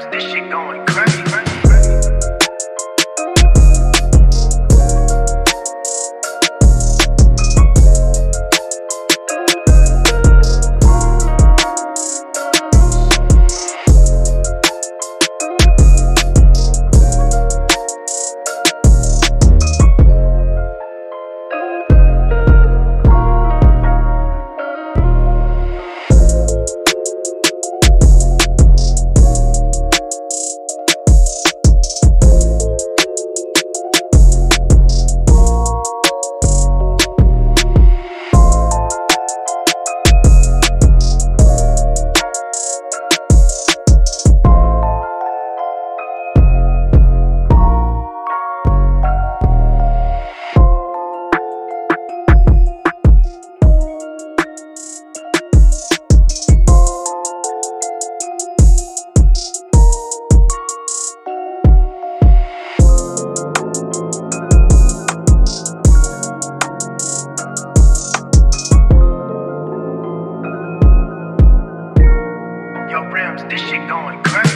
Raps, this shit going crazy. This shit going crazy.